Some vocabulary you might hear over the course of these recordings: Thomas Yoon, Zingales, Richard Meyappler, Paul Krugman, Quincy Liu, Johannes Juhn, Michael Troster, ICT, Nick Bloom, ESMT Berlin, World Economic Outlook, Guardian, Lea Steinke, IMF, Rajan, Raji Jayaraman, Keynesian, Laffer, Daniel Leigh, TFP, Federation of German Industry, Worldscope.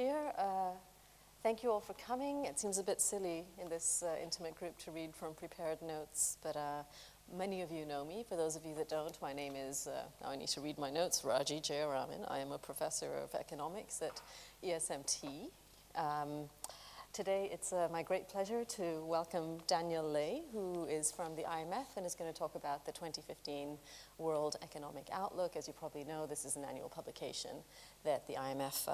here. Thank you all for coming. It seems a bit silly in this intimate group to read from prepared notes, but many of you know me. For those of you that don't, my name is, now I need to read my notes, Raji Jayaraman. I am a professor of economics at ESMT. Today it's my great pleasure to welcome Daniel Leigh, who is from the IMF and is going to talk about the 2015 World Economic Outlook. As you probably know, this is an annual publication that the IMF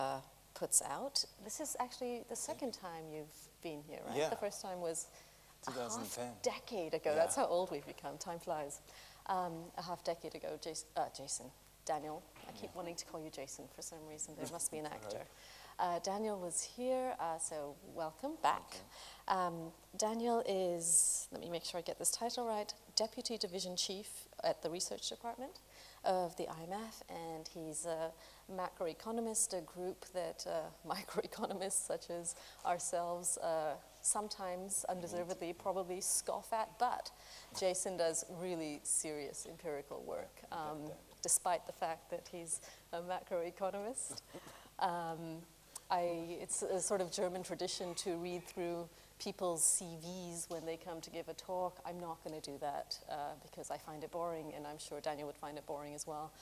puts out. This is actually the second time you've been here, right? Yeah. The first time was 2010. A half decade ago. Yeah. That's how old we've become. Time flies. A half decade ago, Daniel. I keep wanting to call you Jason for some reason. There must be an actor. Daniel was here, so welcome back. Daniel is, let me make sure I get this title right, Deputy Division Chief at the Research Department of the IMF, and he's a macroeconomist, a group that microeconomists such as ourselves sometimes undeservedly probably scoff at, but Jason does really serious empirical work, despite the fact that he's a macroeconomist. It's a sort of German tradition to read through people's CVs when they come to give a talk. I'm not going to do that because I find it boring, and I'm sure Daniel would find it boring as well.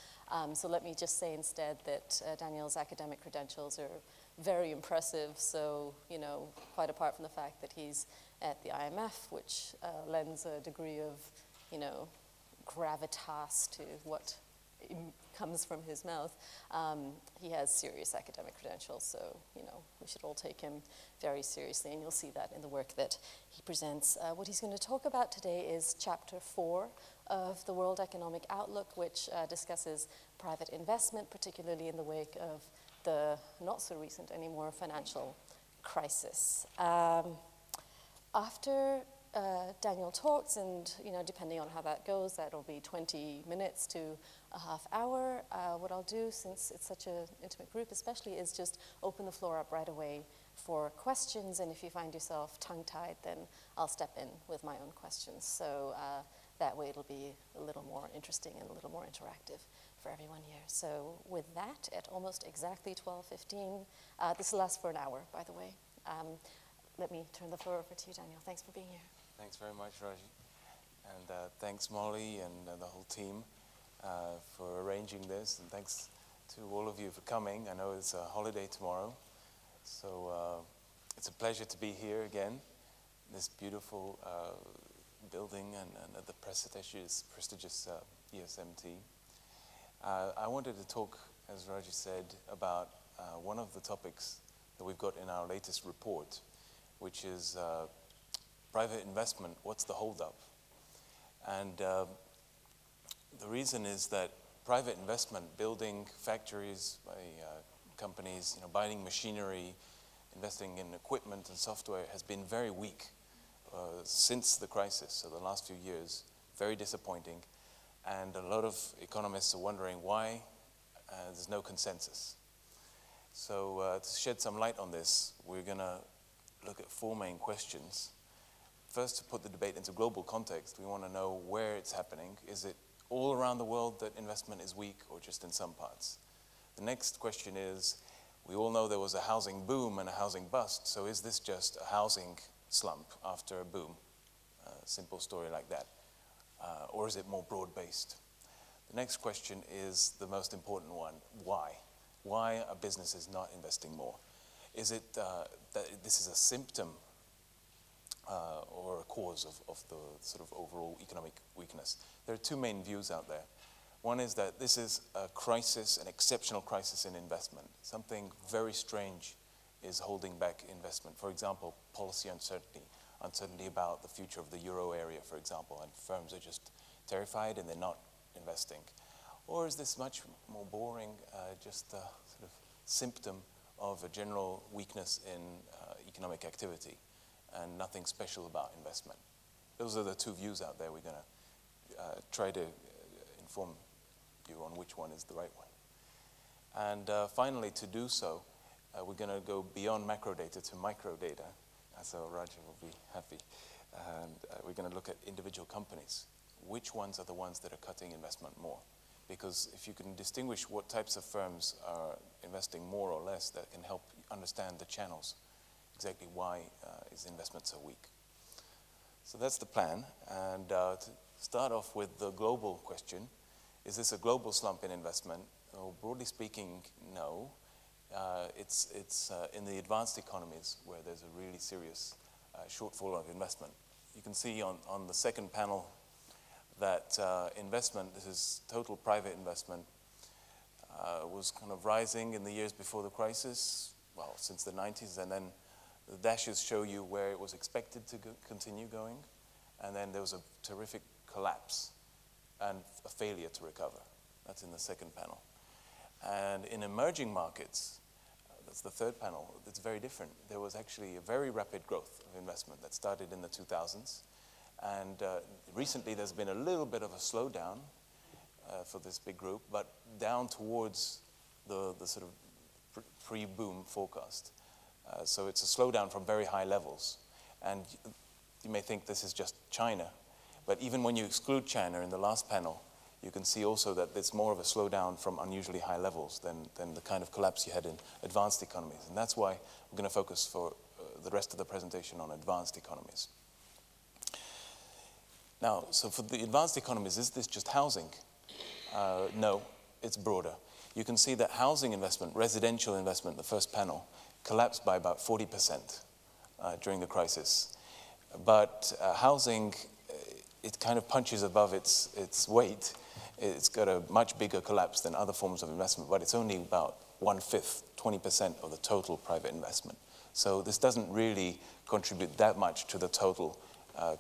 So let me just say instead that Daniel's academic credentials are very impressive. So, you know, quite apart from the fact that he's at the IMF, which lends a degree of, you know, gravitas to what comes from his mouth, he has serious academic credentials, so, you know, we should all take him very seriously, and you'll see that in the work that he presents. What he's going to talk about today is Chapter 4 of the World Economic Outlook, which discusses private investment, particularly in the wake of the not-so-recent anymore financial crisis. After Daniel talks, and, you know, depending on how that goes, that'll be 20 minutes to a half hour. What I'll do, since it's such an intimate group especially, is just open the floor up right away for questions, and if you find yourself tongue-tied, then I'll step in with my own questions. So that way it'll be a little more interesting and a little more interactive for everyone here. So with that, at almost exactly 12:15, this will last for an hour, by the way. Let me turn the floor over to you, Daniel. Thanks for being here. Thanks very much, Raji. And thanks, Molly, and the whole team for arranging this. And thanks to all of you for coming. I know it's a holiday tomorrow. So it's a pleasure to be here again, this beautiful building and at the prestigious ESMT. I wanted to talk, as Raji said, about one of the topics that we've got in our latest report, which is private investment. What's the holdup? And the reason is that private investment, building factories by companies, you know, buying machinery, investing in equipment and software, has been very weak since the crisis. So the last few years, very disappointing. And a lot of economists are wondering why there's no consensus. So to shed some light on this, we're going to look at four main questions. First, to put the debate into global context, we want to know where it's happening. Is it all around the world that investment is weak, or just in some parts? The next question is, we all know there was a housing boom and a housing bust, so is this just a housing slump after a boom? A simple story like that. Or is it more broad-based? The next question is the most important one, why? Why are businesses not investing more? Is it that this is a symptom or a cause of the sort of overall economic weakness? There are two main views out there. One is that this is a crisis, an exceptional crisis in investment. Something very strange is holding back investment. For example, policy uncertainty, uncertainty about the future of the euro area, for example, and firms are just terrified and they're not investing. Or is this much more boring, just a sort of symptom of a general weakness in economic activity? And nothing special about investment. Those are the two views out there. We're going to try to inform you on which one is the right one. And finally, to do so, we're going to go beyond macro data to micro data. So Rajan will be happy. And we're going to look at individual companies. Which ones are the ones that are cutting investment more? Because if you can distinguish what types of firms are investing more or less, that can help understand the channels, exactly why is investment so weak. So that's the plan. And to start off with the global question, is this a global slump in investment? Well, broadly speaking, no. It's in the advanced economies where there's a really serious shortfall of investment. You can see on the second panel that investment, this is total private investment, was kind of rising in the years before the crisis, well, since the 90s, and then the dashes show you where it was expected to continue going, and then there was a terrific collapse and a failure to recover. That's in the second panel. And in emerging markets, that's the third panel, it's very different. There was actually a very rapid growth of investment that started in the 2000s. And recently there's been a little bit of a slowdown for this big group, but down towards the sort of pre-boom forecast. So it's a slowdown from very high levels. And you may think this is just China, but even when you exclude China in the last panel, you can see also that it's more of a slowdown from unusually high levels than the kind of collapse you had in advanced economies. And that's why we're going to focus for the rest of the presentation on advanced economies. Now, so for the advanced economies, is this just housing? No, it's broader. You can see that housing investment, residential investment, the first panel, collapsed by about 40% during the crisis. But housing, it kind of punches above its weight. It's got a much bigger collapse than other forms of investment, but it's only about 1/5, 20% of the total private investment. So this doesn't really contribute that much to the total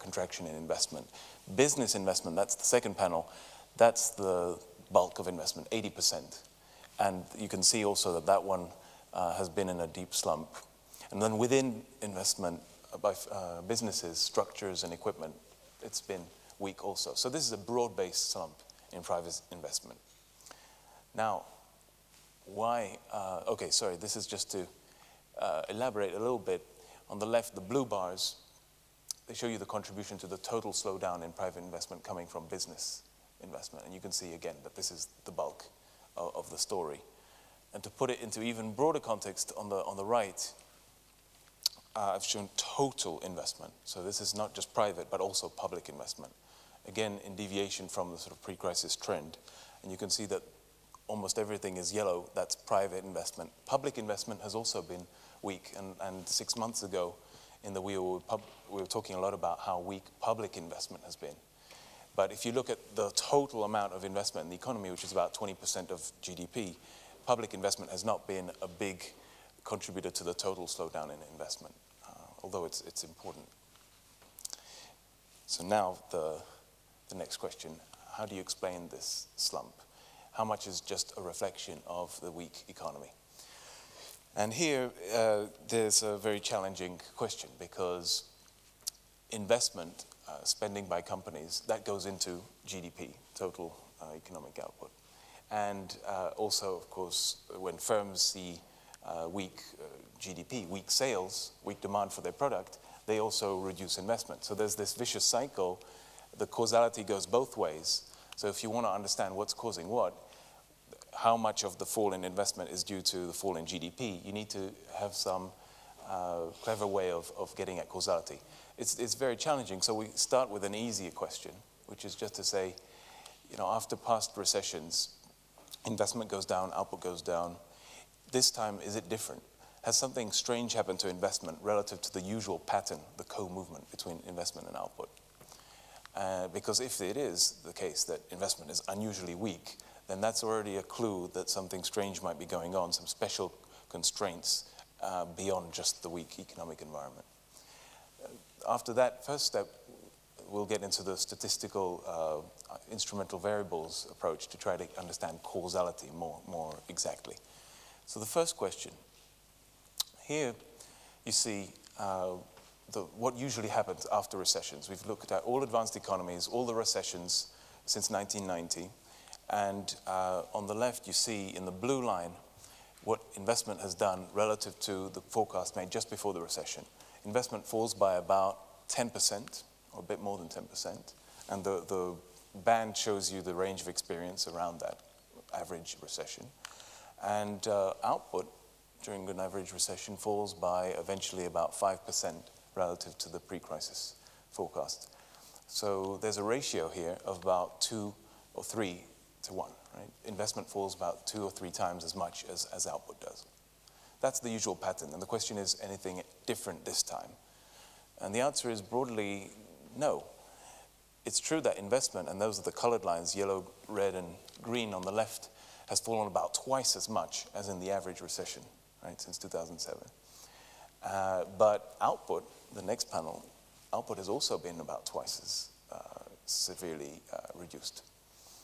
contraction in investment. Business investment, that's the second panel, that's the bulk of investment, 80%. And you can see also that that one has been in a deep slump. And then within investment by businesses, structures, and equipment, it's been weak also. So this is a broad-based slump in private investment. Now, why? Okay, sorry, this is just to elaborate a little bit. On the left, the blue bars, they show you the contribution to the total slowdown in private investment coming from business investment. And you can see, again, that this is the bulk of the story. And to put it into even broader context, on the right, I've shown total investment. So this is not just private, but also public investment. Again, in deviation from the sort of pre-crisis trend. And you can see that almost everything is yellow. That's private investment. Public investment has also been weak. And 6 months ago, in the we were talking a lot about how weak public investment has been. But if you look at the total amount of investment in the economy, which is about 20% of GDP, public investment has not been a big contributor to the total slowdown in investment, although it's important. So now the next question, how do you explain this slump? How much is just a reflection of the weak economy? And here, there's a very challenging question because investment, spending by companies, that goes into GDP, total economic output. And also, of course, when firms see weak GDP, weak sales, weak demand for their product, they also reduce investment. So there's this vicious cycle. The causality goes both ways. So if you want to understand what's causing what, how much of the fall in investment is due to the fall in GDP, you need to have some clever way of getting at causality. It's very challenging. So we start with an easier question, which is just to say, you know, after past recessions, investment goes down, output goes down. This time, is it different? Has something strange happened to investment relative to the usual pattern, the co-movement between investment and output? Because if it is the case that investment is unusually weak, then that's already a clue that something strange might be going on, some special constraints beyond just the weak economic environment. After that first step, we'll get into the statistical instrumental variables approach to try to understand causality more exactly. So the first question, here you see what usually happens after recessions. We've looked at all advanced economies, all the recessions since 1990. And on the left, you see in the blue line what investment has done relative to the forecast made just before the recession. Investment falls by about 10%, or a bit more than 10%. And the band shows you the range of experience around that average recession. And output during an average recession falls by eventually about 5% relative to the pre-crisis forecast. So there's a ratio here of about 2 or 3 to 1. Right? Investment falls about 2 or 3 times as much as output does. That's the usual pattern. And the question is, anything different this time? And the answer is broadly no. It's true that investment, and those are the colored lines, yellow, red, and green on the left, has fallen about twice as much as in the average recession, right, since 2007. But output, the next panel, output has also been about twice as severely reduced.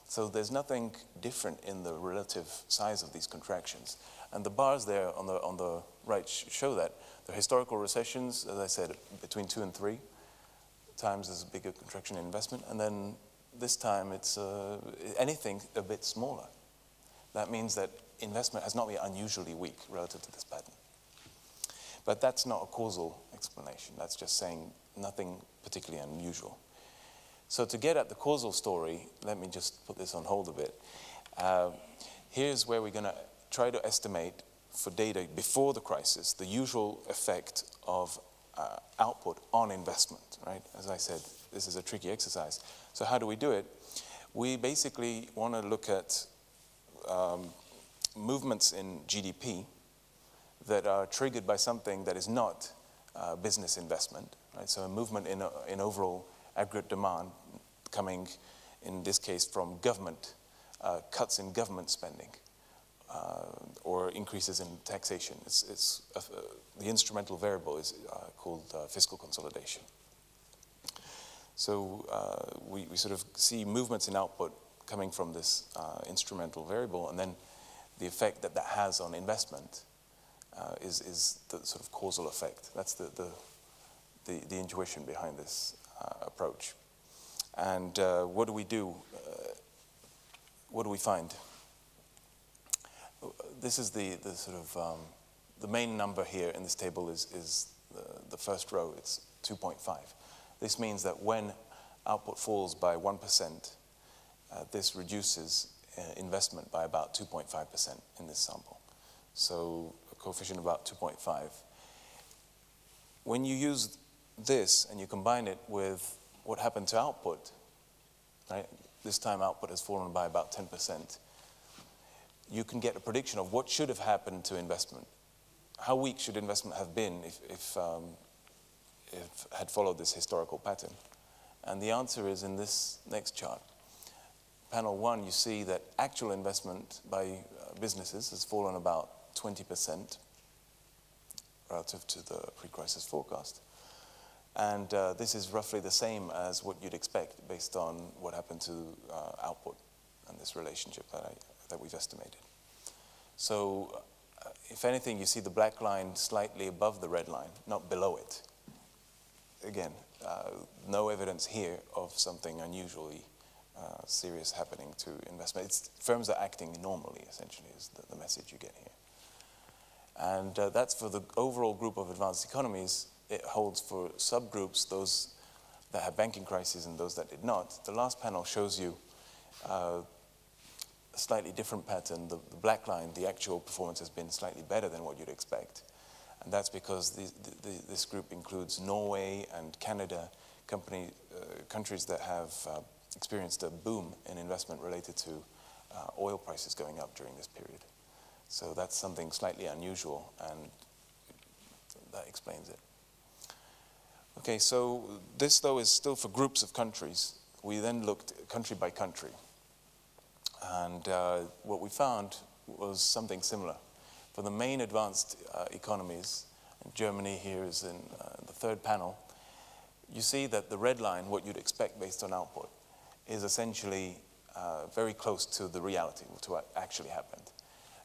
So there's nothing different in the relative size of these contractions. And the bars there on the right show that. The historical recessions, as I said, between 2 and 3 times as big a contraction in investment. And then this time it's anything a bit smaller. That means that investment has not been unusually weak relative to this pattern. But that's not a causal explanation. That's just saying nothing particularly unusual. So to get at the causal story, let me just put this on hold a bit. Here's where we're going to try to estimate, for data before the crisis, the usual effect of output on investment, right? As I said, this is a tricky exercise. So how do we do it? We basically want to look at movements in GDP that are triggered by something that is not business investment, right? So a movement in overall aggregate demand coming, in this case, from government, cuts in government spending, or increases in taxation. The instrumental variable is called fiscal consolidation. So we sort of see movements in output coming from this instrumental variable, and then the effect that that has on investment is the sort of causal effect. That's the intuition behind this approach. And what do we do? What do we find? This is the sort of, the main number here in this table is the first row, it's 2.5. This means that when output falls by 1%, this reduces investment by about 2.5% in this sample. So a coefficient of about 2.5. When you use this and you combine it with what happened to output, right? This time output has fallen by about 10%. You can get a prediction of what should have happened to investment. How weak should investment have been if had followed this historical pattern? And the answer is in this next chart. Panel 1, you see that actual investment by businesses has fallen about 20% relative to the pre-crisis forecast. And this is roughly the same as what you'd expect based on what happened to output and this relationship that we've estimated. So if anything, you see the black line slightly above the red line, not below it. Again, no evidence here of something unusually serious happening to investment. It's firms are acting normally, essentially, is the message you get here. And that's for the overall group of advanced economies. It holds for subgroups, those that had banking crises and those that did not. The last panel shows you a slightly different pattern. The black line, the actual performance has been slightly better than what you'd expect. And that's because this group includes Norway and Canada, countries that have experienced a boom in investment related to oil prices going up during this period. So that's something slightly unusual, and that explains it. Okay, so this, though, is still for groups of countries. We then looked country by country. And what we found was something similar. For the main advanced economies, and Germany here is in the third panel, you see that the red line, what you'd expect based on output, is essentially very close to the reality, to what actually happened.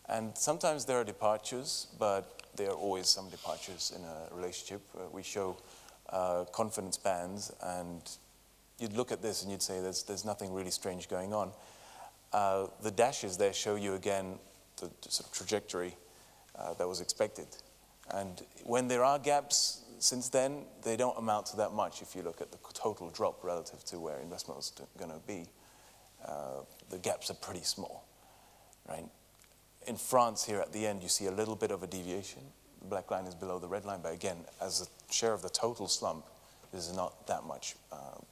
And sometimes there are departures, but there are always some departures in a relationship. We show confidence bands, and you'd look at this and you'd say there's nothing really strange going on. The dashes there show you again the sort of trajectory that was expected. And when there are gaps since then, they don't amount to that much if you look at the total drop relative to where investment was going to be. The gaps are pretty small, right? In France here at the end, you see a little bit of a deviation. The black line is below the red line, but again, as a share of the total slump, there's not that much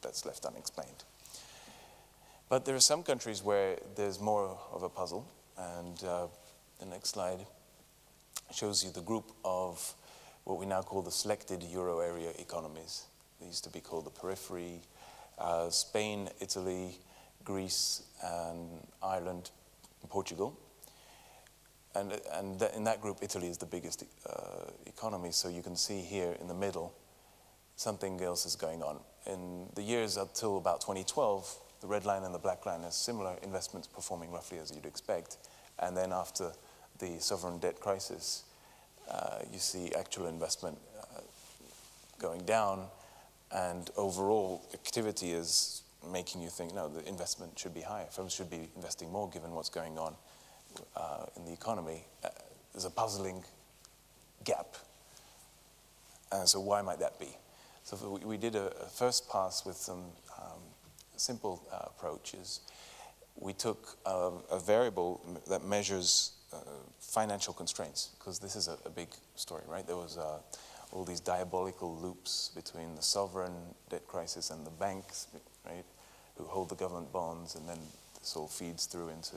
that's left unexplained. But there are some countries where there's more of a puzzle, and the next slide shows you the group of what we now call the selected euro area economies. They used to be called the periphery. Spain, Italy, Greece, and Ireland, and Portugal. And in that group, Italy is the biggest economy. So you can see here in the middle, something else is going on. In the years up till about 2012, the red line and the black line are similar, investments performing roughly as you'd expect. And then after the sovereign debt crisis, you see actual investment going down, and overall activity is making you think, no, the investment should be higher. Firms should be investing more given what's going on in the economy. There's a puzzling gap. And so why might that be? So we did a first pass with some simple approaches. We took a variable that measures financial constraints, because this is a big story, right? There was all these diabolical loops between the sovereign debt crisis and the banks, right, who hold the government bonds, and then this all feeds through into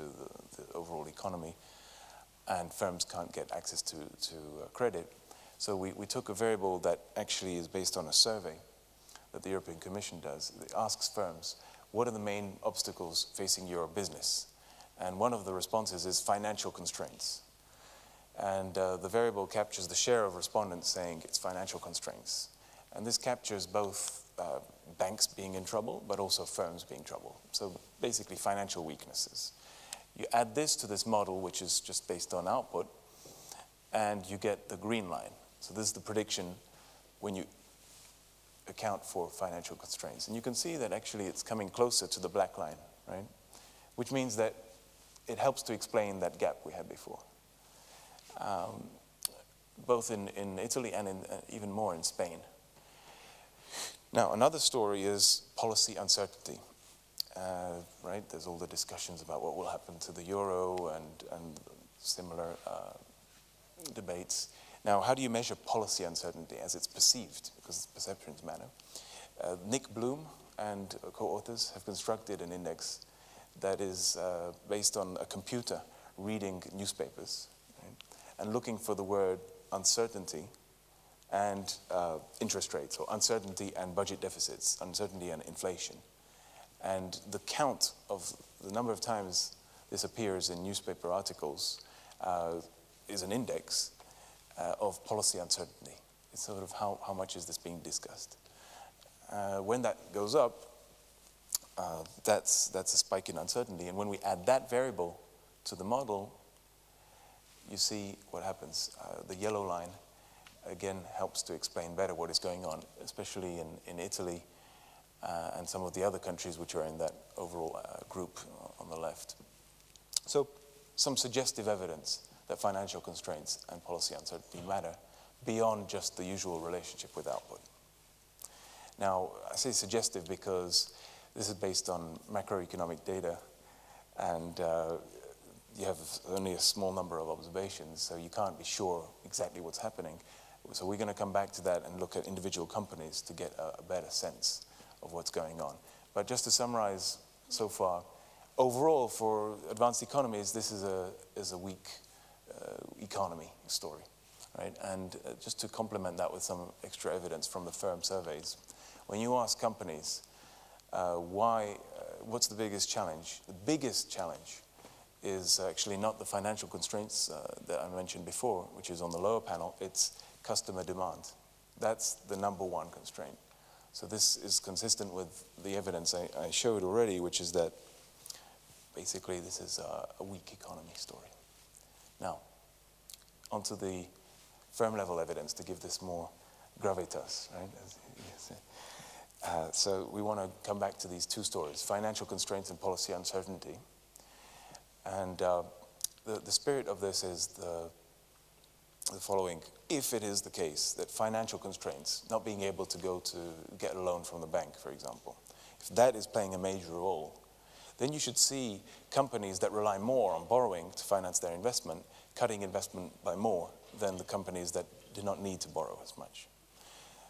the overall economy, and firms can't get access to credit. So we took a variable that actually is based on a survey that the European Commission does. It asks firms, what are the main obstacles facing your business? And one of the responses is financial constraints. And the variable captures the share of respondents saying it's financial constraints. And this captures both banks being in trouble, but also firms being in trouble. So basically financial weaknesses. You add this to this model, which is just based on output, and you get the green line. So this is the prediction when you account for financial constraints. And you can see that actually it's coming closer to the black line, right? Which means that it helps to explain that gap we had before. Both in Italy and in, even more in Spain. Now, another story is policy uncertainty, right? There's all the discussions about what will happen to the euro and similar debates. Now, how do you measure policy uncertainty as it's perceived? Because perceptions matter. Nick Bloom and co-authors have constructed an index that is based on a computer reading newspapers, right, and looking for the word uncertainty and interest rates, or uncertainty and budget deficits, uncertainty and inflation. And the count of the number of times this appears in newspaper articles is an index of policy uncertainty. It's sort of how much is this being discussed. When that goes up, that's a spike in uncertainty. And when we add that variable to the model, you see what happens. The yellow line, again, helps to explain better what is going on, especially in Italy and some of the other countries which are in that overall group on the left. So some suggestive evidence that financial constraints and policy uncertainty matter beyond just the usual relationship with output. Now, I say suggestive because this is based on macroeconomic data, and you have only a small number of observations, so you can't be sure exactly what's happening. So we're going to come back to that and look at individual companies to get a better sense of what's going on. But just to summarize so far, overall for advanced economies, this is a weak economy story, right? And just to complement that with some extra evidence from the firm surveys, when you ask companies, what's the biggest challenge? The biggest challenge is actually not the financial constraints that I mentioned before, which is on the lower panel, it's customer demand. That's the number one constraint. So this is consistent with the evidence I showed already, which is that basically this is a weak economy story. Now, onto the firm level evidence to give this more gravitas, right? So we want to come back to these two stories, financial constraints and policy uncertainty. And the spirit of this is the following. If it is the case that financial constraints, not being able to get a loan from the bank, for example, if that is playing a major role, then you should see companies that rely more on borrowing to finance their investment cutting investment by more than the companies that do not need to borrow as much.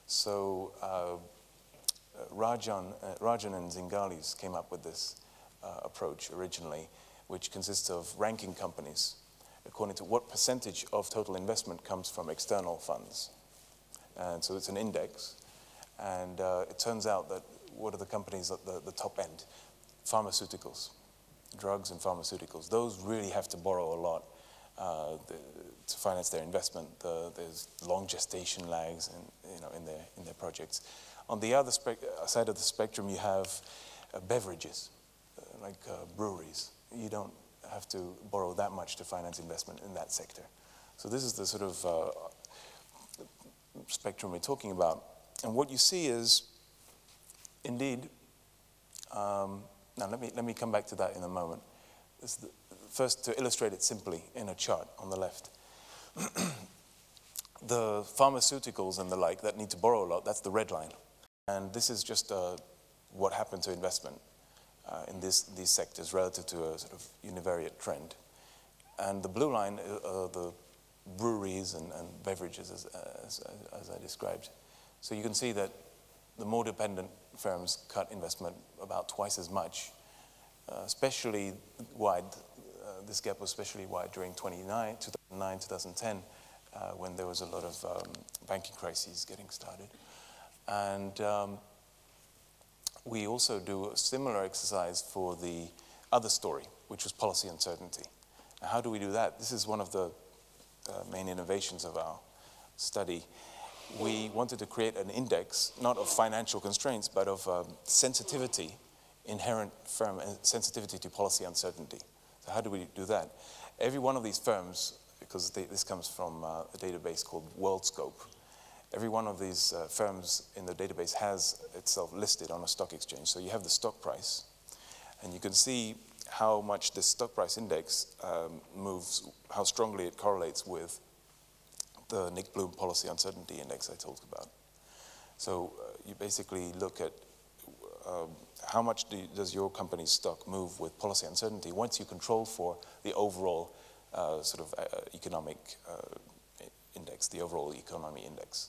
So Rajan and Zingales came up with this approach originally, which consists of ranking companies according to what percentage of total investment comes from external funds. And so it's an index. And it turns out that what are the companies at the top end? Pharmaceuticals, drugs and pharmaceuticals. Those really have to borrow a lot to finance their investment. There's long gestation lags in their projects. On the other side of the spectrum, you have beverages, like breweries. You don't have to borrow that much to finance investment in that sector. So this is the sort of spectrum we're talking about. And what you see is, indeed, now let me come back to that in a moment. First, to illustrate it simply in a chart on the left. The pharmaceuticals and the like that need to borrow a lot, that's the red line. And this is just what happened to investment in these sectors relative to a sort of univariate trend. And the blue line are the breweries and beverages as I described. So you can see that the more dependent firms cut investment about twice as much, especially wide. This gap was especially wide during 2009, 2010, when there was a lot of banking crises getting started. And we also do a similar exercise for the other story, which was policy uncertainty. Now, how do we do that? This is one of the main innovations of our study. We wanted to create an index, not of financial constraints, but of sensitivity, inherent firm sensitivity to policy uncertainty. So how do we do that? Every one of these firms, because this comes from a database called Worldscope, every one of these firms in the database has itself listed on a stock exchange. So you have the stock price, and you can see how much this stock price index moves, how strongly it correlates with the Nick Bloom Policy Uncertainty Index I talked about. So you basically look at how much does your company's stock move with policy uncertainty once you control for the overall sort of economic index, the overall economy index,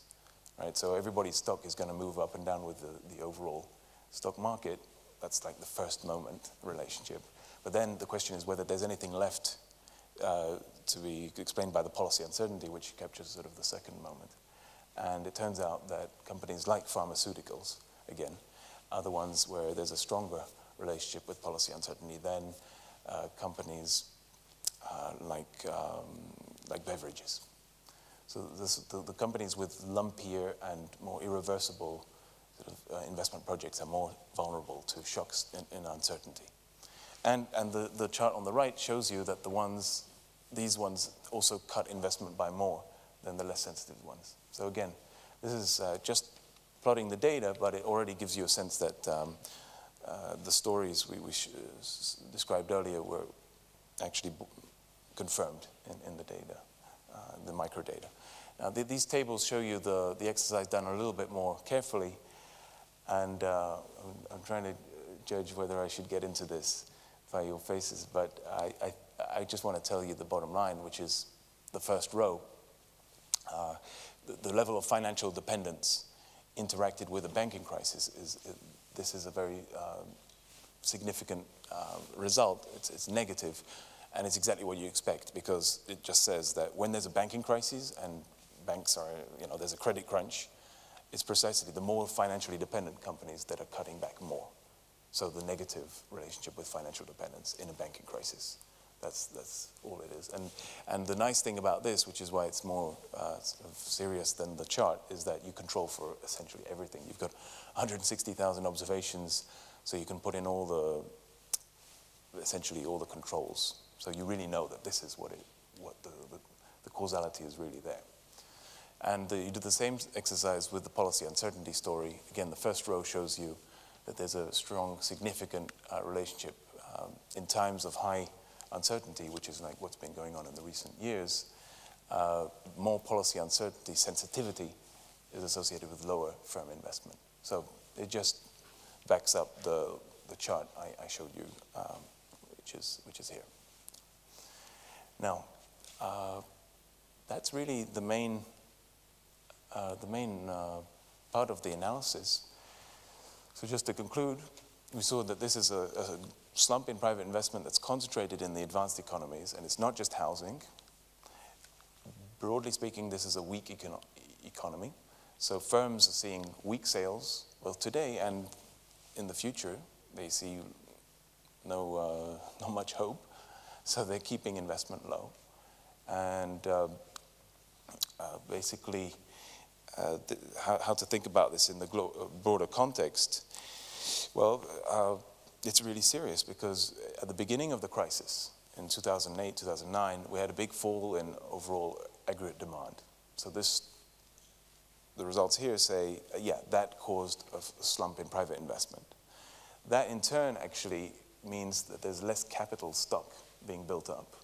right? So everybody's stock is going to move up and down with the overall stock market. That's like the first moment relationship. But then the question is whether there's anything left to be explained by the policy uncertainty, which captures sort of the second moment. And it turns out that companies like pharmaceuticals, again, are the ones where there's a stronger relationship with policy uncertainty than companies like beverages. So the companies with lumpier and more irreversible sort of, investment projects are more vulnerable to shocks in uncertainty. And the chart on the right shows you that these ones also cut investment by more than the less sensitive ones. So again, this is just plotting the data, but it already gives you a sense that the stories we described earlier were actually confirmed in the data, the microdata. Now, these tables show you the exercise done a little bit more carefully, and I'm trying to judge whether I should get into this by your faces, but I just want to tell you the bottom line, which is the first row. The level of financial dependence interacted with a banking crisis is this is a very significant result. It's negative, and it's exactly what you expect, because it just says that when there's a banking crisis and banks are, there's a credit crunch, it's precisely the more financially dependent companies that are cutting back more. So the negative relationship with financial dependence in a banking crisis. That's all it is. And the nice thing about this, which is why it's more sort of serious than the chart, is that you control for essentially everything. You've got 160,000 observations, so you can put in essentially all the controls. So you really know that this is what the causality is really there. And you do the same exercise with the policy uncertainty story. Again, the first row shows you that there's a strong, significant relationship in times of high uncertainty, which is like what's been going on in the recent years. More policy uncertainty sensitivity is associated with lower firm investment. So it just backs up the the chart I showed you, which is here. Now, that's really the main part of the analysis. So just to conclude, we saw that this is a slump in private investment that's concentrated in the advanced economies, and it's not just housing. Broadly speaking, this is a weak economy. So firms are seeing weak sales, both today and in the future. They see not much hope, so they're keeping investment low. And basically, how to think about this in the broader context? Well, it's really serious, because at the beginning of the crisis, in 2008, 2009, we had a big fall in overall aggregate demand. So this, the results here say, yeah, that caused a slump in private investment. That in turn actually means that there's less capital stock being built up.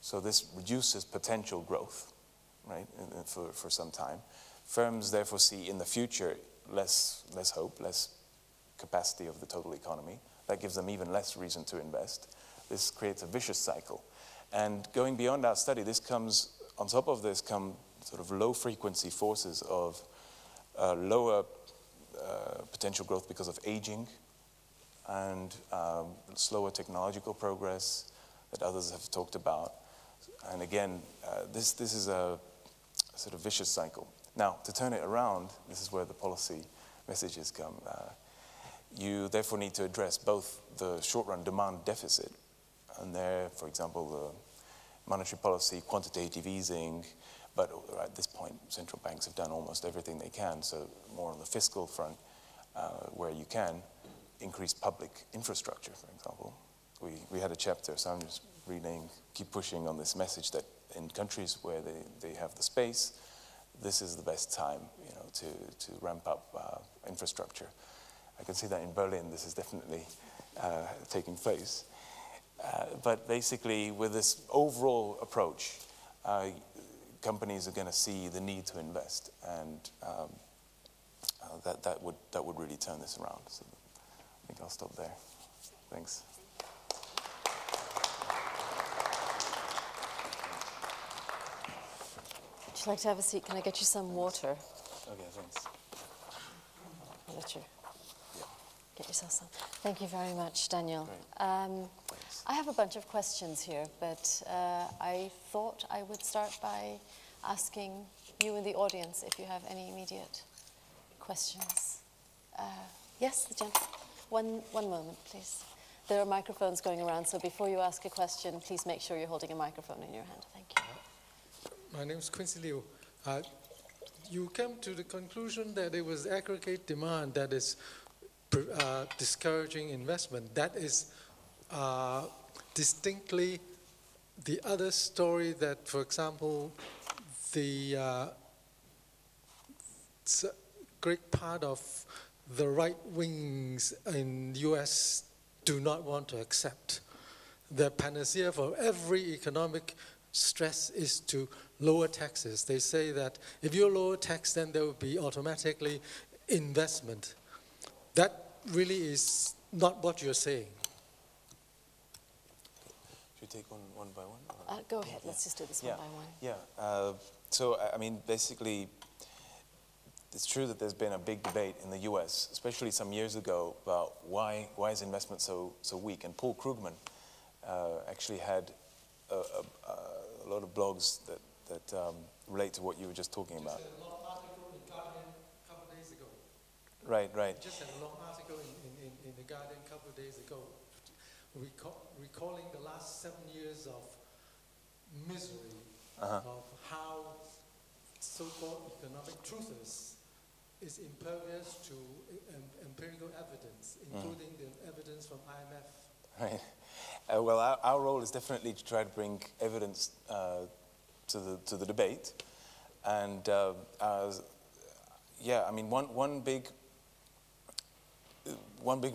So this reduces potential growth, right, for some time. Firms therefore see in the future less hope, less capacity of the total economy. That gives them even less reason to invest. This creates a vicious cycle. And going beyond our study, this comes, on top of this come sort of low-frequency forces of lower potential growth because of aging and slower technological progress that others have talked about. And again, this is a sort of vicious cycle. Now, to turn it around, this is where the policy messages come. You therefore need to address both the short-run demand deficit, and there, for example, the monetary policy, quantitative easing, but at this point, central banks have done almost everything they can, so more on the fiscal front, where you can increase public infrastructure, for example. We had a chapter, so I'm just reading, keep pushing on this message that in countries where they have the space, this is the best time, you know, to ramp up infrastructure. I can see that in Berlin, this is definitely taking place. But basically, with this overall approach, companies are going to see the need to invest, and that would really turn this around. So I think I'll stop there. Thanks. Would you like to have a seat? Can I get you some water? Okay, thanks. I'll let you. Get yourself some. Thank you very much, Daniel. I have a bunch of questions here, but I thought I would start by asking you in the audience if you have any immediate questions. Yes, the gentleman. One moment, please. There are microphones going around, so before you ask a question, please make sure you're holding a microphone in your hand. Thank you. My name is Quincy Liu. You came to the conclusion that it was aggregate demand that is discouraging investment. That is distinctly the other story that, for example, the great part of the right wings in the US do not want to accept. The panacea for every economic stress is to lower taxes. They say that if you lower tax, then there will be automatically investment. That really is not what you're saying. Should we take one by one? Go ahead, yeah. Let's just do this one by one. Yeah, so I mean, basically, it's true that there's been a big debate in the US, especially some years ago, about why is investment so weak? And Paul Krugman actually had a lot of blogs that relate to what you were just talking about. Right, right. Just had a long article in the Guardian a couple of days ago, recalling the last 7 years of misery, of how so-called economic truthers is impervious to empirical evidence, including the evidence from IMF. Right. Well, our role is definitely to try to bring evidence to the debate, and yeah, I mean, one big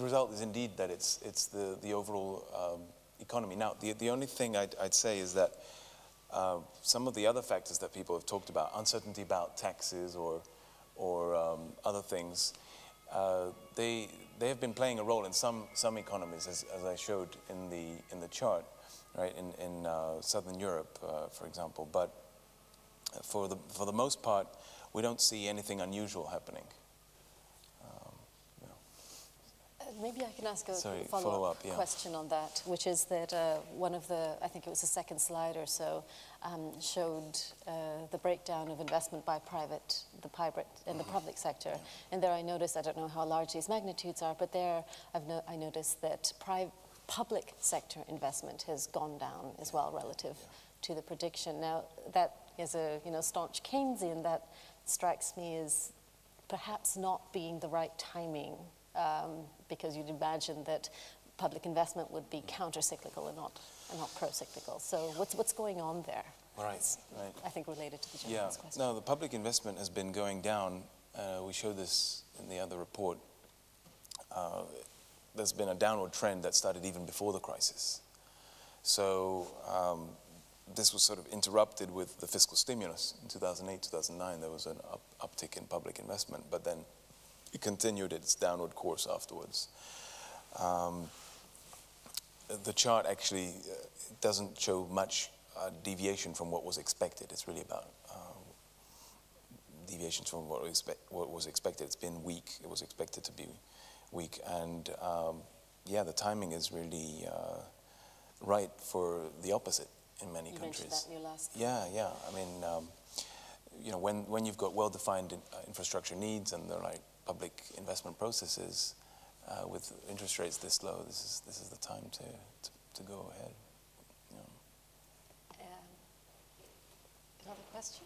result is indeed that it's the overall economy. Now, the only thing I'd say is that some of the other factors that people have talked about, uncertainty about taxes or other things, they have been playing a role in some economies, as I showed in the chart, right? In Southern Europe, for example. But for the most part, we don't see anything unusual happening. Maybe I can ask a follow-up question on that, which is that one of the, I think it was the second slide or so, showed the breakdown of investment by private, the public sector. Yeah. And there I noticed, I don't know how large these magnitudes are, but there I noticed that public sector investment has gone down as well relative to the prediction. Now, that is a staunch Keynesian, that strikes me as perhaps not being the right timing. Because you'd imagine that public investment would be counter-cyclical and not pro-cyclical. So what's going on there? Right, right. I think related to the gentleman's question. No, the public investment has been going down. We showed this in the other report. There's been a downward trend that started even before the crisis. So this was sort of interrupted with the fiscal stimulus. In 2008, 2009, there was an uptick in public investment, but then it continued its downward course afterwards. The chart actually doesn't show much deviation from what was expected. It's really about deviations from what was expected. It's been weak. It was expected to be weak. And yeah, the timing is really right for the opposite in many countries. You mentioned that in your last comment. Yeah, yeah. I mean, when you've got well-defined infrastructure needs and the right public investment processes, with interest rates this low, this is the time to go ahead. Yeah. Another question?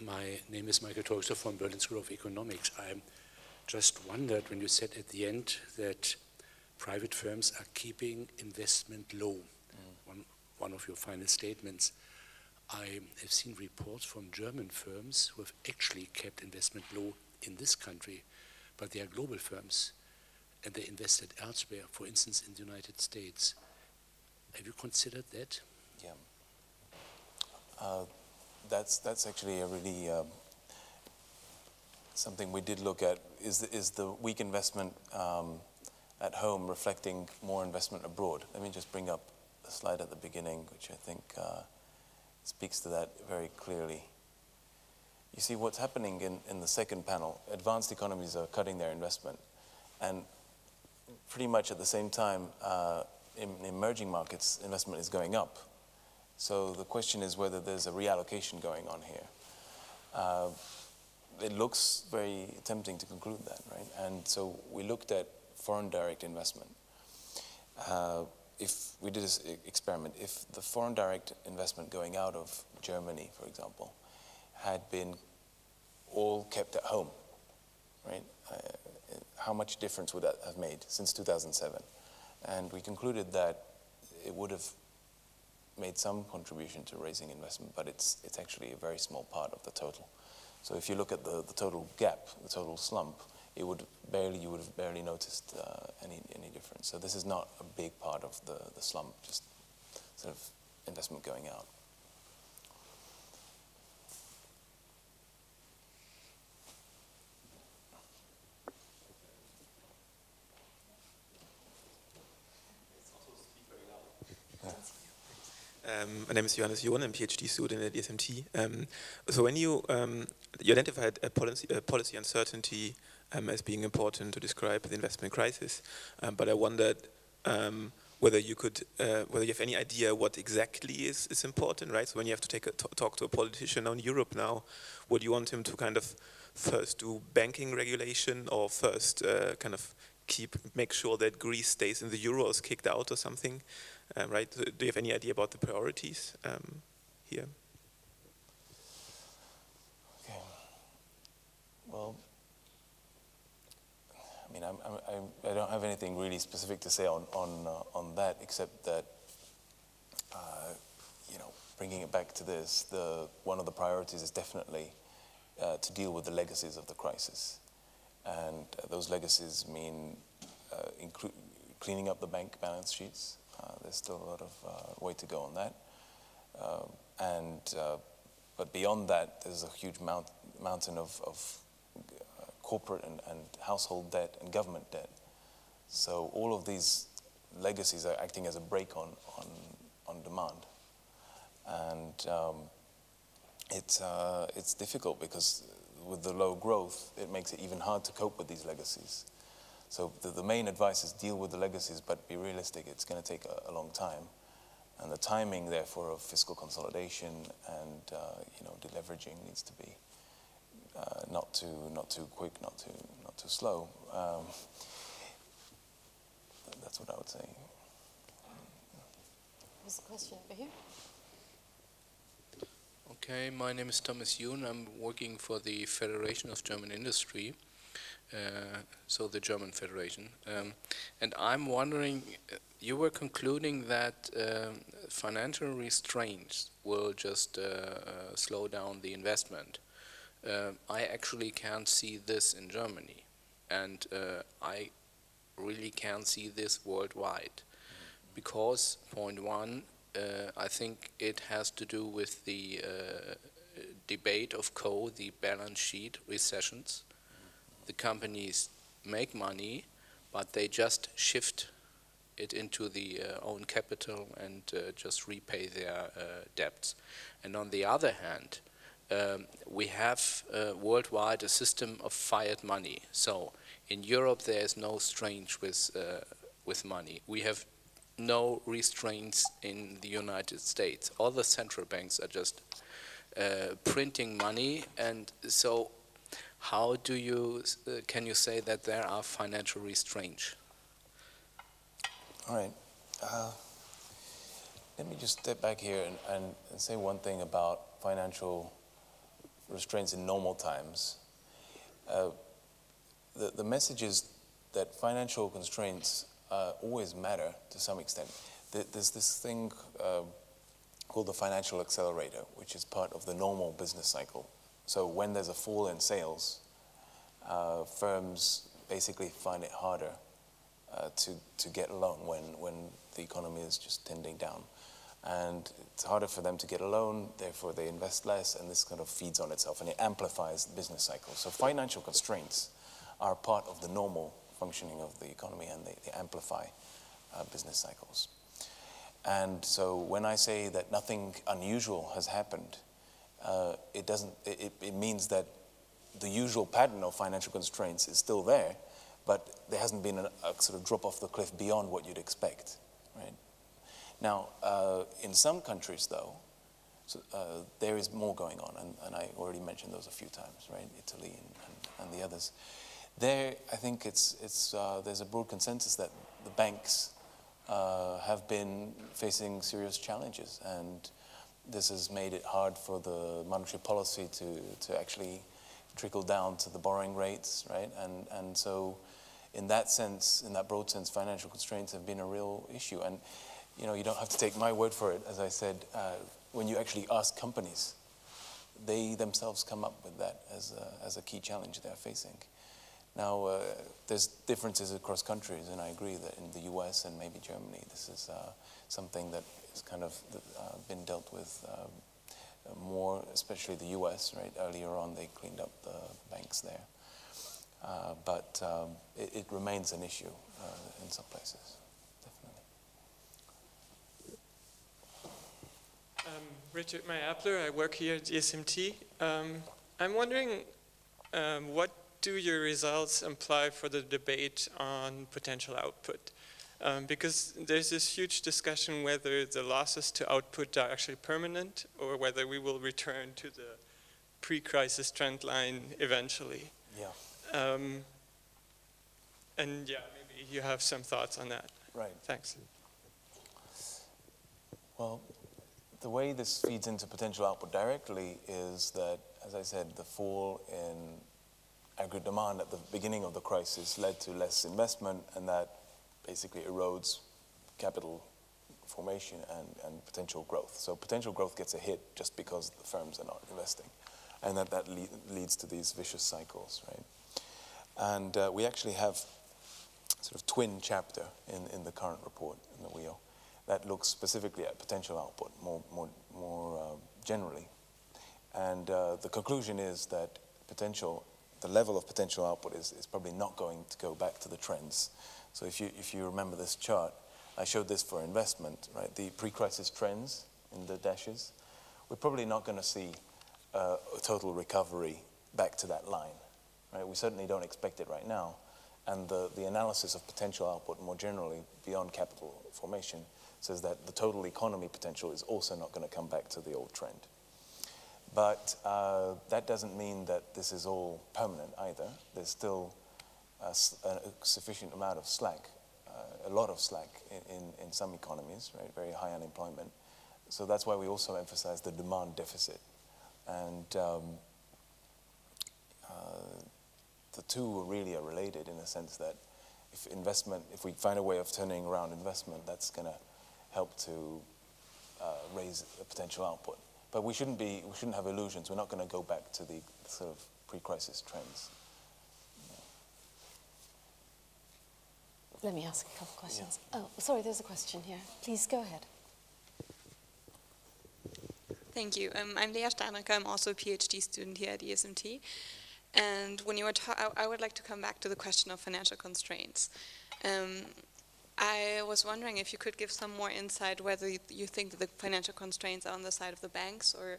My name is Michael Troster from Berlin School of Economics. I just wondered when you said at the end that private firms are keeping investment low. Mm. One of your final statements. I have seen reports from German firms who have actually kept investment low in this country, but they are global firms and they invested elsewhere, for instance, in the United States. Have you considered that? Yeah. That's actually a really something we did look at. Is the weak investment at home reflecting more investment abroad? Let me just bring up the slide at the beginning, which I think speaks to that very clearly. You see what's happening in the second panel. Advanced economies are cutting their investment. And pretty much at the same time, in emerging markets, investment is going up. So the question is whether there's a reallocation going on here. It looks very tempting to conclude that, right? And so we looked at foreign direct investment. If we did this experiment, if the foreign direct investment going out of Germany, for example, had been all kept at home, right? How much difference would that have made since 2007? And we concluded that it would have made some contribution to raising investment, but it's actually a very small part of the total. So if you look at the total gap, the total slump, it would barely, you would have barely noticed any difference. So this is not a big part of the slump, just sort of investment going out. My name is Johannes Juhn. I'm a PhD student at ESMT. So when you identified policy uncertainty as being important to describe the investment crisis, but I wondered whether you could, whether you have any idea what exactly is important, right? So when you have to talk to a politician on Europe now, would you want him to kind of first do banking regulation, or first kind of make sure that Greece stays in the euro or is kicked out or something, right? So do you have any idea about the priorities here? Okay. Well, I mean, I don't have anything really specific to say on that, except that, bringing it back to this, one of the priorities is definitely to deal with the legacies of the crisis. And those legacies mean cleaning up the bank balance sheets. There's still a lot of way to go on that. But beyond that, there's a huge mountain of corporate and household debt and government debt. So all of these legacies are acting as a brake on demand. And it's difficult because with the low growth, it makes it even hard to cope with these legacies. So the main advice is deal with the legacies, but be realistic. It's going to take a long time. And the timing, therefore, of fiscal consolidation and deleveraging needs to be not too quick, not too slow. That's what I would say. There's a question over here. Okay, my name is Thomas Yoon. I'm working for the Federation of German Industry, so the German Federation. And I'm wondering, you were concluding that financial restraints will just slow down the investment. I actually can't see this in Germany, and I really can't see this worldwide, because, point one, I think it has to do with the debate of the balance sheet recessions. The companies make money, but they just shift it into the own capital and just repay their debts. And on the other hand, we have worldwide a system of fiat money. So in Europe, there is no restraint with money. We have no restraints in the United States. All the central banks are just printing money. And so how do you, can you say that there are financial restraints? All right. Let me just step back here and say one thing about financial restraints in normal times. The message is that financial constraints always matter to some extent. There's this thing called the financial accelerator, which is part of the normal business cycle. So when there's a fall in sales, firms basically find it harder to get a loan when the economy is just tending down. And it's harder for them to get a loan, therefore they invest less, and this kind of feeds on itself, and it amplifies the business cycle. So financial constraints are part of the normal functioning of the economy, and they amplify business cycles. And so when I say that nothing unusual has happened, it means that the usual pattern of financial constraints is still there, but there hasn't been a sort of drop off the cliff beyond what you'd expect, right? Now, in some countries, though, there is more going on, and I already mentioned those a few times, right? Italy and the others. There, I think there's a broad consensus that the banks have been facing serious challenges, and this has made it hard for the monetary policy to actually trickle down to the borrowing rates, right? And so, in that sense, in that broad sense, financial constraints have been a real issue. And you don't have to take my word for it. As I said, when you actually ask companies, they themselves come up with that as a key challenge they're facing. Now, there's differences across countries, and I agree that in the US and maybe Germany, this is something that has kind of been dealt with more, especially the US, right? Earlier on, they cleaned up the banks there. But it remains an issue in some places, definitely. Richard Meyappler, I work here at ESMT. I'm wondering what do your results imply for the debate on potential output? Because there's this huge discussion whether the losses to output are actually permanent or whether we will return to the pre-crisis trend line eventually. Yeah. And yeah, maybe you have some thoughts on that. Right. Thanks. Well, the way this feeds into potential output directly is that, as I said, the fall in aggregate demand at the beginning of the crisis led to less investment, and that basically erodes capital formation and potential growth. So potential growth gets a hit just because the firms are not investing, and that leads to these vicious cycles, right? And we actually have sort of twin chapter in the current report in the wheel that looks specifically at potential output more generally, and the conclusion is that potential the level of potential output is probably not going to go back to the trends. So if you remember this chart, I showed this for investment, right? The pre-crisis trends in the dashes, we're probably not going to see a total recovery back to that line, right? We certainly don't expect it right now. And the analysis of potential output more generally beyond capital formation says that the total economy potential is also not going to come back to the old trend. But that doesn't mean that this is all permanent either. There's still a sufficient amount of slack, a lot of slack in some economies, right? Very high unemployment. So that's why we also emphasize the demand deficit. And the two really are related in the sense that if investment, if we find a way of turning around investment, that's going to help to raise the potential output. But we shouldn't have illusions. We're not going to go back to the sort of pre-crisis trends. Let me ask a couple questions. Yeah. Oh, sorry, there's a question here. Please go ahead. Thank you. I'm Lea Steinke. I'm also a PhD student here at ESMT. And when you were I would like to come back to the question of financial constraints. I was wondering if you could give some more insight whether you think that the financial constraints are on the side of the banks or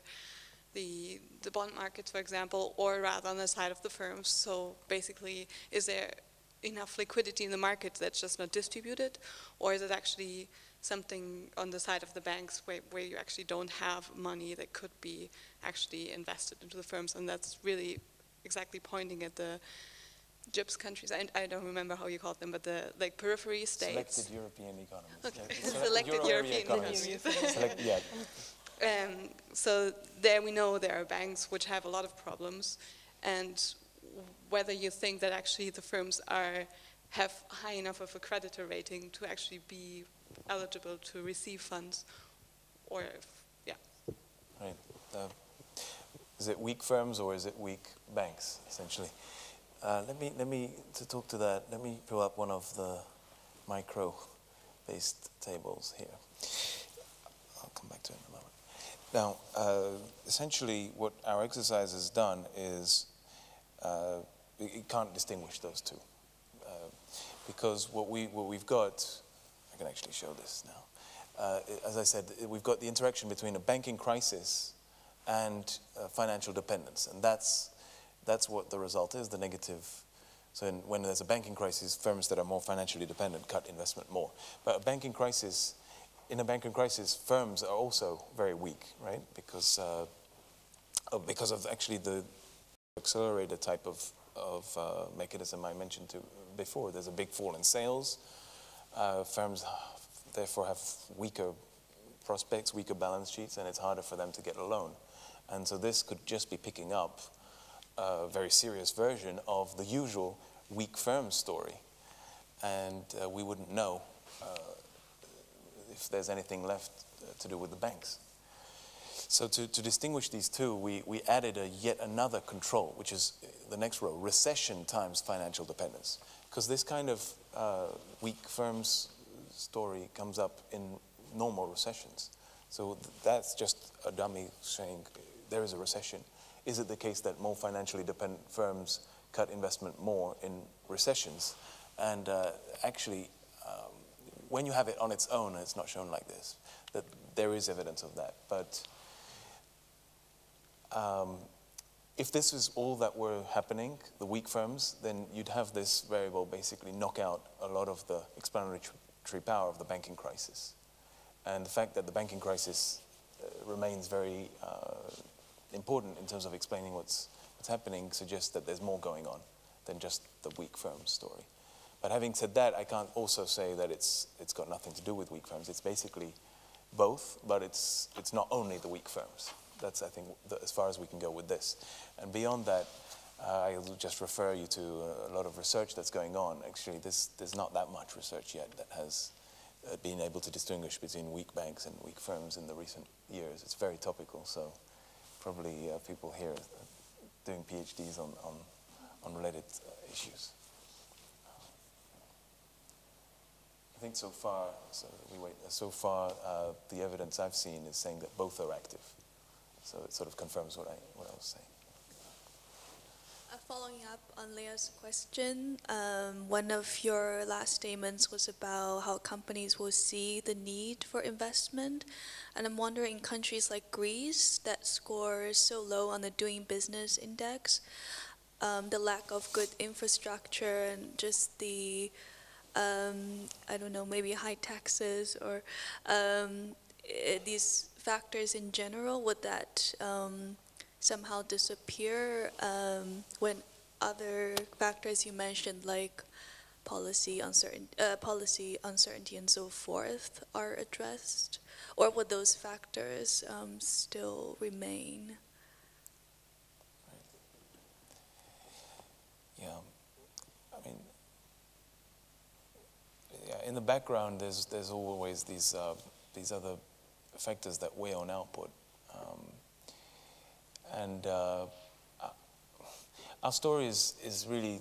the bond markets, for example, or rather on the side of the firms. So basically, is there enough liquidity in the markets that's just not distributed, or is it actually something on the side of the banks where you actually don't have money that could be actually invested into the firms, and that's really exactly pointing at the GIPS countries, I don't remember how you called them, but the like periphery states. Selected European economies. Okay. Yeah. Selected European economies. Yeah. So there we know there are banks which have a lot of problems, and whether you think that actually the firms have high enough of a creditor rating to actually be eligible to receive funds, or if, yeah. Right. Is it weak firms or is it weak banks essentially? Let me to talk to that. Let me pull up one of the micro-based tables here. I'll come back to it in a moment. Now, essentially, what our exercise has done is it can't distinguish those two because what we've got. I can actually show this now. As I said, we've got the interaction between a banking crisis and financial dependence, and that's what the result is, the negative. So when there's a banking crisis, firms that are more financially dependent cut investment more. But in a banking crisis, firms are also very weak, right? Because of actually the accelerator type of mechanism I mentioned before. There's a big fall in sales. Firms therefore have weaker prospects, weaker balance sheets, and it's harder for them to get a loan. And so this could just be picking up a very serious version of the usual weak firm story. And we wouldn't know if there's anything left to do with the banks. So to distinguish these two, we added yet another control, which is the next row, recession times financial dependence. Because this kind of weak firms story comes up in normal recessions. So that's just a dummy saying there is a recession. Is it the case that more financially dependent firms cut investment more in recessions? And actually, when you have it on its own, it's not shown like this, that there is evidence of that. But if this was all that were happening, the weak firms, then you'd have this variable basically knock out a lot of the explanatory power of the banking crisis. And the fact that the banking crisis remains very important in terms of explaining what's happening suggests that there's more going on than just the weak firm story. But having said that, I can't also say that it's got nothing to do with weak firms. It's basically both, but it's not only the weak firms. That's, I think, as far as we can go with this. And beyond that, I'll just refer you to a lot of research that's going on. Actually, there's not that much research yet that has been able to distinguish between weak banks and weak firms in the recent years. It's very topical, so probably people here doing PhDs on related issues. I think so far, the evidence I've seen is saying that both are active. So it sort of confirms what I was saying. following up on Lea's question, one of your last statements was about how companies will see the need for investment. And I'm wondering, in countries like Greece that scores so low on the Doing Business Index, the lack of good infrastructure and just the, I don't know, maybe high taxes or these factors in general, would that somehow disappear when other factors you mentioned, like policy uncertainty and so forth, are addressed? Or would those factors still remain? Yeah, I mean, yeah, in the background, there's always these other factors that weigh on output. And our story is really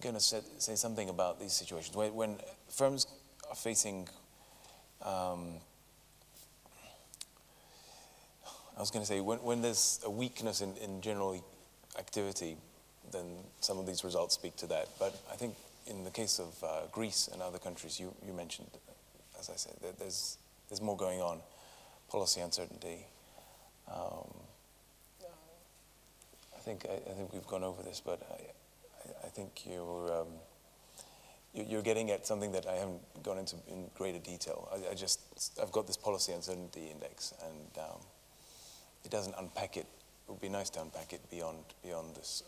going to say something about these situations. When firms are facing, when there's a weakness in general activity, then some of these results speak to that. But I think in the case of Greece and other countries, you mentioned, as I said, that there's more going on, policy uncertainty. I think we've gone over this, but I think you're getting at something that I haven't gone into in greater detail. I've got this policy uncertainty index, and it doesn't unpack it. It would be nice to unpack it beyond this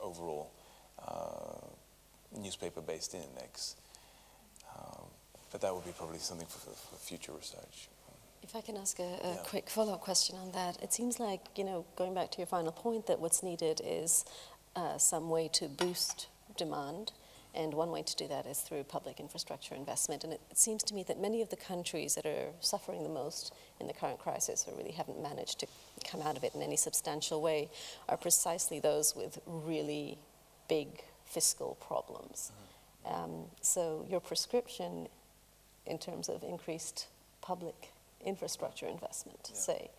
overall newspaper-based index, but that would be probably something for future research. If I can ask a quick follow-up question on that, it seems like, you know, going back to your final point, that what's needed is some way to boost demand, and one way to do that is through public infrastructure investment. And it seems to me that many of the countries that are suffering the most in the current crisis, or really haven't managed to come out of it in any substantial way, are precisely those with really big fiscal problems. Mm-hmm. So your prescription in terms of increased public infrastructure investment, say,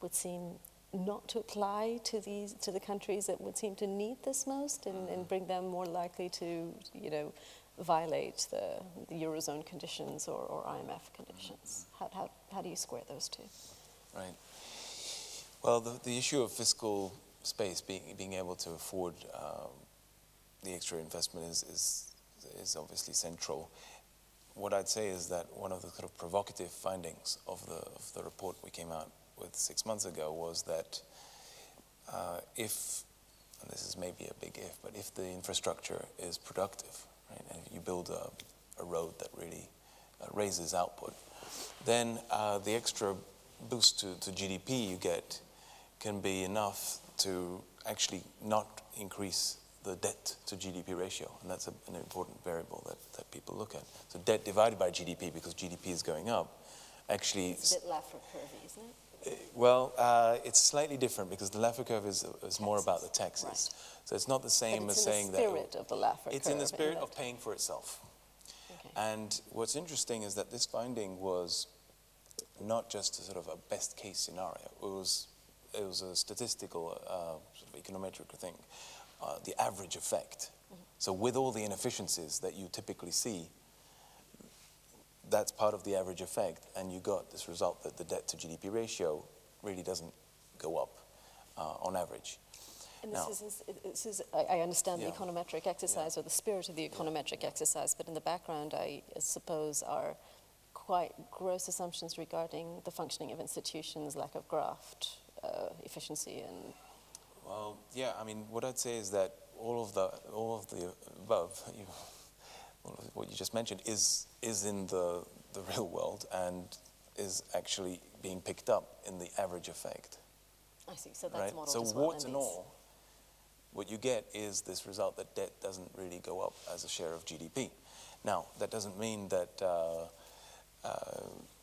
would seem not to apply to the countries that would seem to need this most, and bring them more likely to, you know, violate the Eurozone conditions or IMF conditions. How do you square those two? Right. Well, the issue of fiscal space, being able to afford the extra investment is obviously central. What I'd say is that one of the sort of provocative findings of the report we came out with 6 months ago was that if, and this is maybe a big if, but if the infrastructure is productive, right, and if you build a road that really raises output, then the extra boost to GDP you get can be enough to actually not increase the debt to GDP ratio, and that's an important variable that people look at. So debt divided by GDP, because GDP is going up, actually... It's a bit Laffer curvy, isn't it? Well, it's slightly different, because the Laffer curve is more about the taxes. Right. So it's not the same as saying that... It's in the spirit of paying for itself. Okay. And what's interesting is that this finding was not just a sort of a best case scenario. It was a statistical sort of econometric thing. The average effect. Mm-hmm. So with all the inefficiencies that you typically see, that's part of the average effect, and you got this result that the debt to GDP ratio really doesn't go up on average. And now, this is I understand the econometric exercise, or the spirit of the econometric exercise, but in the background, I suppose, are quite gross assumptions regarding the functioning of institutions, lack of graft, efficiency, and... Well, yeah, I mean, what I'd say is that all of the above, what you just mentioned, is in the real world and is actually being picked up in the average effect. I see. So that's right? Modeled. So warts and all, what you get is this result that debt doesn't really go up as a share of GDP. Now, that doesn't mean that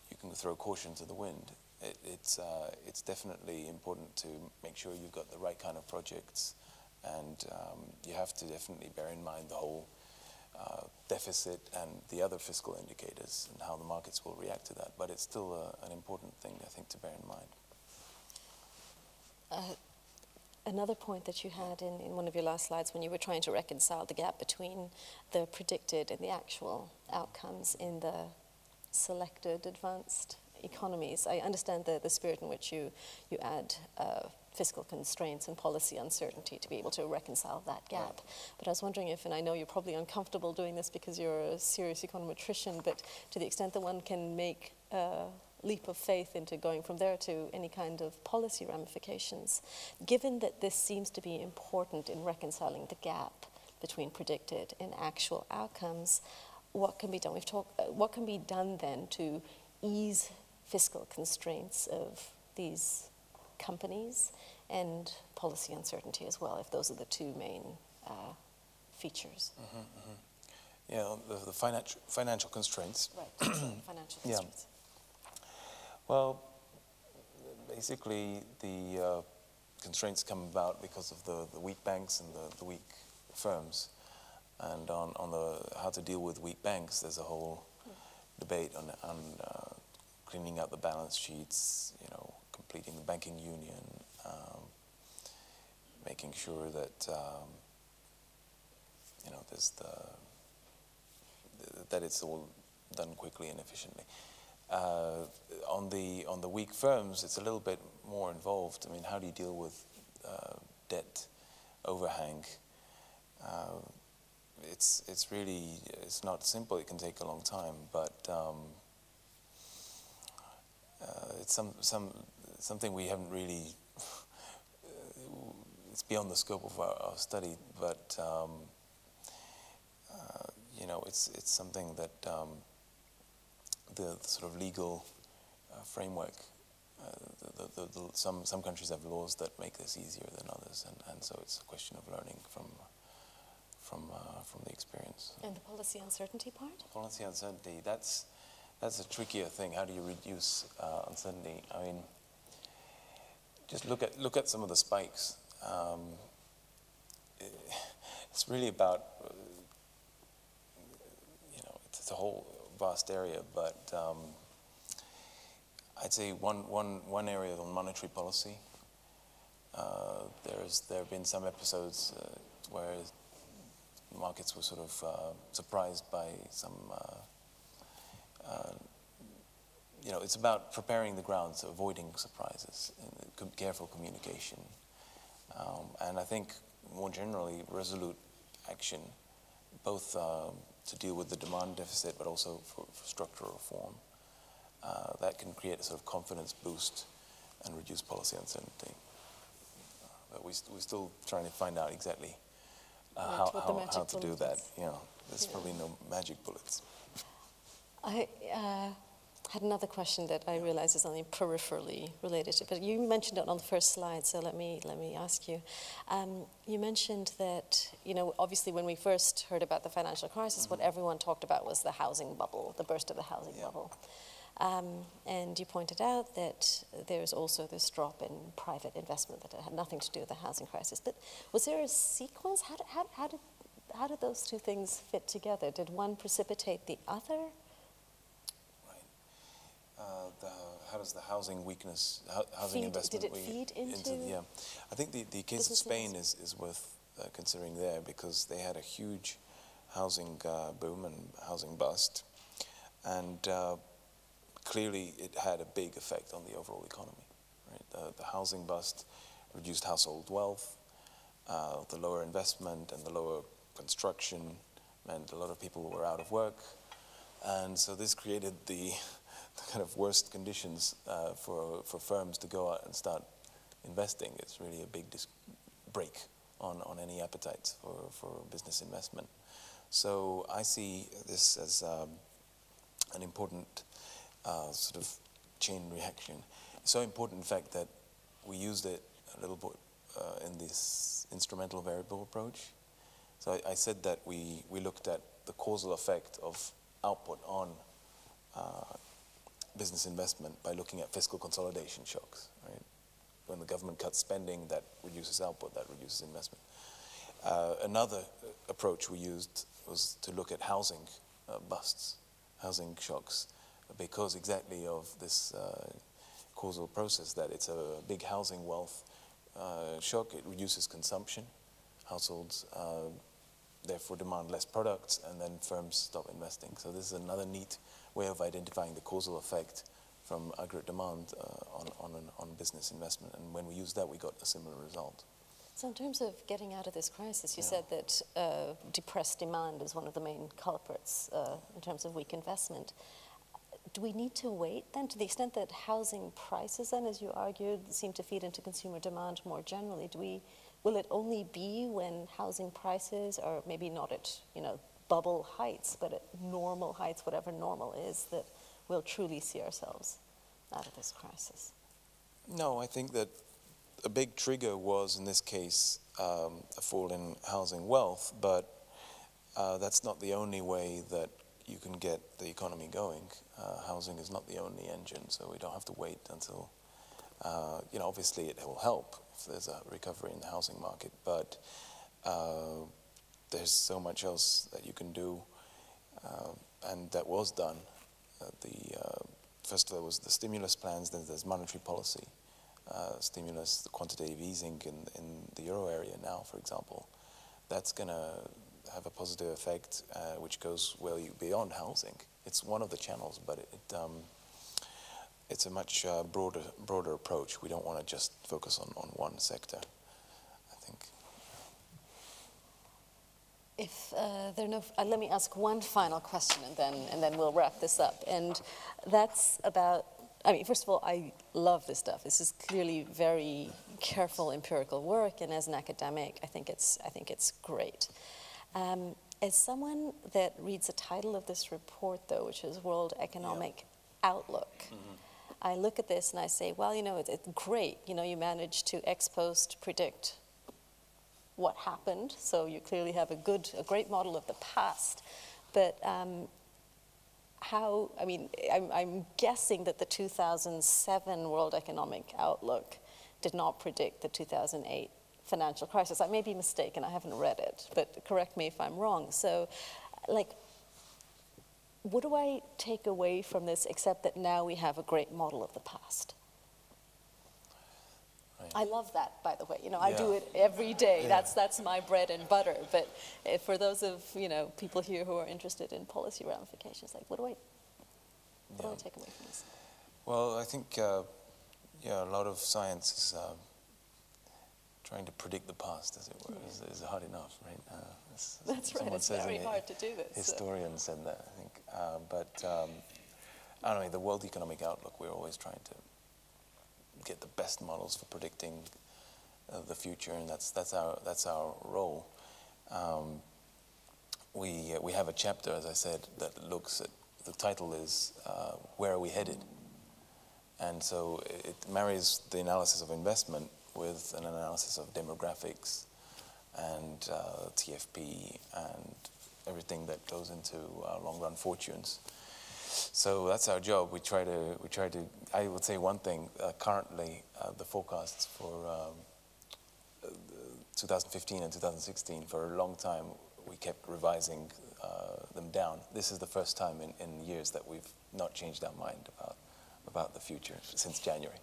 you can throw caution to the wind. It's definitely important to make sure you've got the right kind of projects, and you have to definitely bear in mind the whole deficit and the other fiscal indicators and how the markets will react to that. But it's still an important thing, I think, to bear in mind. another point that you had in one of your last slides when you were trying to reconcile the gap between the predicted and the actual outcomes in the selected advanced economies. I understand the spirit in which you add fiscal constraints and policy uncertainty to be able to reconcile that gap. Right. But I was wondering if, and I know you're probably uncomfortable doing this because you're a serious econometrician, but to the extent that one can make a leap of faith into going from there to any kind of policy ramifications, given that this seems to be important in reconciling the gap between predicted and actual outcomes, what can be done? We've talked. What can be done then to ease fiscal constraints of these companies and policy uncertainty as well, if those are the two main features? Mm-hmm, mm-hmm. Yeah, the financial constraints. Right, financial constraints. Yeah. Well, basically the constraints come about because of the weak banks and the weak firms. And on the how to deal with weak banks, there's a whole debate on cleaning up the balance sheets, you know, completing the banking union, making sure that you know, there's that it's all done quickly and efficiently. On the weak firms, it's a little bit more involved. I mean, how do you deal with debt overhang? It's really, it's not simple. It can take a long time, but it's something we haven't really. It's beyond the scope of our study, but you know, it's something that the sort of legal framework. Some countries have laws that make this easier than others, and so it's a question of learning from the experience. And the policy uncertainty part? Policy uncertainty, that's a trickier thing. How do you reduce uncertainty? I mean, just look at some of the spikes. It's really about, you know, it's a whole vast area, but I'd say one area on monetary policy. There have been some episodes where markets were sort of surprised by some, you know, it's about preparing the ground, so avoiding surprises, and careful communication. And I think more generally, resolute action, both to deal with the demand deficit, but also for structural reform. That can create a sort of confidence boost and reduce policy uncertainty. But we're still trying to find out exactly how to do that. You know, there's probably no magic bullets. I had another question that I realize is only peripherally related to, but you mentioned it on the first slide, so let me ask you. You mentioned that, you know, obviously when we first heard about the financial crisis, what everyone talked about was the housing bubble, the burst of the housing bubble. And you pointed out that there's also this drop in private investment that had nothing to do with the housing crisis. But was there a sequence? How did those two things fit together? Did one precipitate the other? Right. How does the housing weakness, housing investment feed into? Yeah. I think the case of Spain is worth considering there, because they had a huge housing boom and housing bust. And clearly, it had a big effect on the overall economy. Right? The housing bust reduced household wealth, the lower investment and the lower construction meant a lot of people were out of work. And so this created the kind of worst conditions for firms to go out and start investing. It's really a big break on any appetites for business investment. So I see this as an important sort of chain reaction. It's so important, in fact, that we used it a little bit in this instrumental variable approach. So I said that we looked at the causal effect of output on business investment by looking at fiscal consolidation shocks, right? When the government cuts spending, that reduces output, that reduces investment. Another approach we used was to look at housing busts, housing shocks, because exactly of this causal process, that it's a big housing wealth shock. It reduces consumption. Households therefore demand less products, and then firms stop investing. So this is another neat way of identifying the causal effect from aggregate demand on business investment. And when we used that, we got a similar result. So in terms of getting out of this crisis, you said that depressed demand is one of the main culprits in terms of weak investment. Do we need to wait then, to the extent that housing prices then, as you argued, seem to feed into consumer demand more generally? Will it only be when housing prices are maybe not at bubble heights, but at normal heights, whatever normal is, that we'll truly see ourselves out of this crisis? No, I think that a big trigger was, in this case, a fall in housing wealth, but that's not the only way that you can get the economy going. Housing is not the only engine, so we don't have to wait until, obviously it will help if there's a recovery in the housing market, but there's so much else that you can do, and that was done. First of all, there was the stimulus plans, then there's monetary policy stimulus, the quantitative easing in the euro area now, for example. That's going to have a positive effect, which goes well beyond housing. It's one of the channels, but it's a much broader approach. We don't want to just focus on one sector, I think. If there are no, let me ask one final question, and then we'll wrap this up. And that's about, first of all, I love this stuff. This is clearly very careful empirical work, and as an academic, I think it's great. As someone that reads the title of this report, though, which is World Economic Outlook, I look at this and I say, well, it's great. You managed to ex post predict what happened, so you clearly have a great model of the past. But I'm guessing that the 2007 World Economic Outlook did not predict the 2008. Financial crisis. I may be mistaken, I haven't read it, but correct me if I'm wrong. So, what do I take away from this except that now we have a great model of the past? Right. I love that, by the way. I do it every day. Yeah. That's my bread and butter. But for those of, people here who are interested in policy ramifications, what do I take away from this? Well, I think, a lot of science is trying to predict the past, as it were, is hard enough, right? That's right, it's very hard to do this. Historian said that, I think. Anyway, the World Economic Outlook, we're always trying to get the best models for predicting the future, and that's our role. We have a chapter, as I said, that looks at, the title is, Where Are We Headed? And so it marries the analysis of investment with an analysis of demographics and TFP and everything that goes into our long-run fortunes. So that's our job. We try to. I would say one thing. Currently, the forecasts for 2015 and 2016 for a long time we kept revising them down. This is the first time in years that we've not changed our mind about the future since January.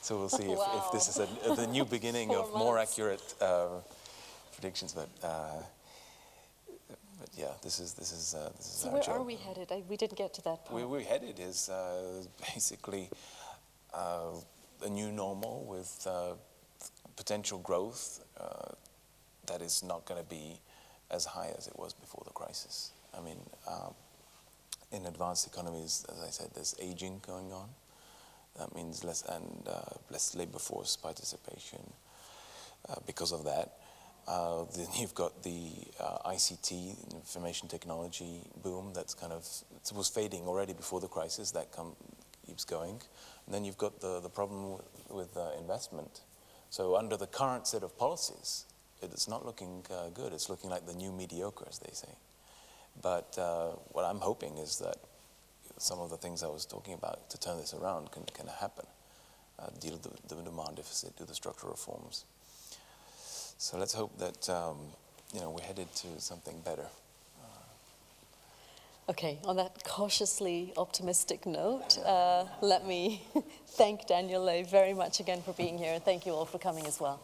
So we'll see if this is the new beginning of more accurate predictions. But yeah, this is our job. So where are we headed? We didn't get to that point. Where we're headed is basically a new normal with potential growth that is not going to be as high as it was before the crisis. In advanced economies, as I said, there's aging going on. That means less labor force participation because of that. Then you've got the ICT, information technology boom, it was fading already before the crisis, keeps going. And then you've got the problem with investment. So under the current set of policies, it's not looking good. It's looking like the new mediocre, as they say. But what I'm hoping is that some of the things I was talking about to turn this around can happen. Deal with the demand deficit, do the structural reforms. So let's hope that we're headed to something better. Okay, on that cautiously optimistic note, let me thank Daniel Leigh very much again for being here, and thank you all for coming as well.